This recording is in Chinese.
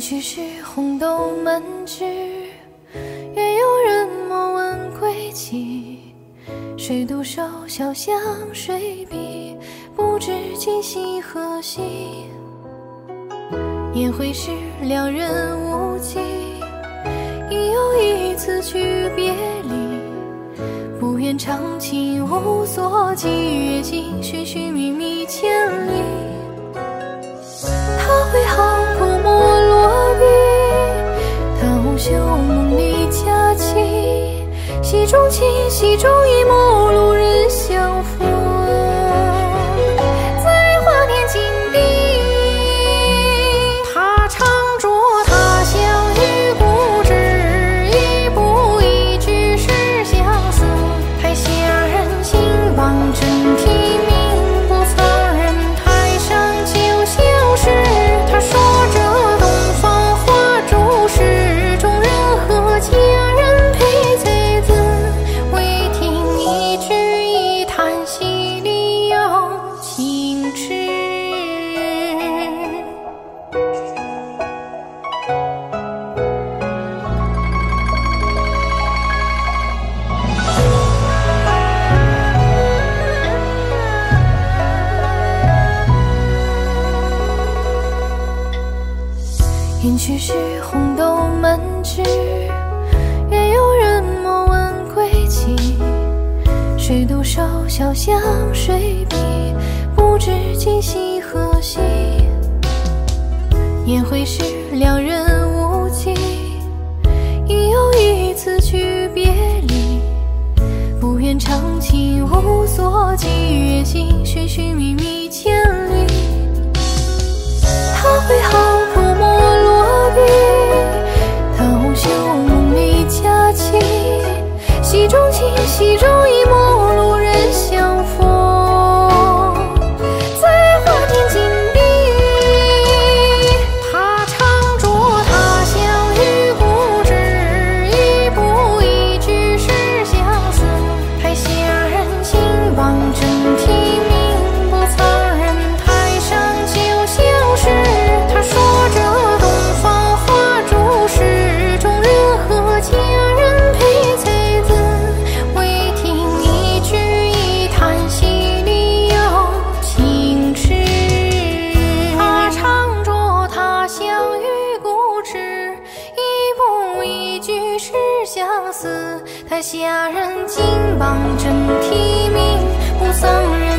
兴许是红豆满枝，也有人莫问归期。谁独守潇湘水笔，不知今夕何夕。宴会时两人无计，已有一次去别离。不愿长情无所寄，阅尽寻寻觅觅千里。他挥毫泼墨落笔，他无休梦里佳期。戏中情，戏中意，陌路人相扶。在花天锦地，他唱着他乡遇故知，一步一句是相思。台下人心望真谛，命不曾人台上就消失。他说着东方花烛事，中人和佳人陪醉子。未听一句一叹息，里有情痴。也许是红豆满枝，也有人莫问归期。谁独守潇湘水笔，不知今夕何夕。宴会时两人无计，已有一次去别离。不愿长情无所寄，阅尽寻寻觅觅千里。他挥毫泼墨落笔，他无休梦里佳期。戏中情，戏中意，陌路人相扶。在花天锦地，他唱着他乡遇故知，一步一句是相思。台下人心望真谛，命不曾人台上就消失。他说着。相思，台下人金榜真题名，不丧人。